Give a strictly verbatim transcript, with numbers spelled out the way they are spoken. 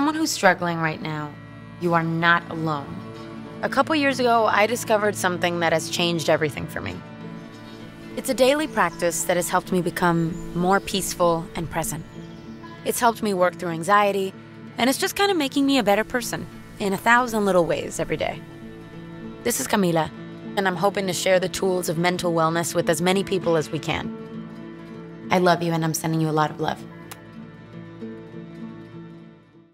someone who's struggling right now, you are not alone. A couple years ago, I discovered something that has changed everything for me. It's a daily practice that has helped me become more peaceful and present. It's helped me work through anxiety, and it's just kind of making me a better person in a thousand little ways every day. This is Camila, and I'm hoping to share the tools of mental wellness with as many people as we can. I love you, and I'm sending you a lot of love.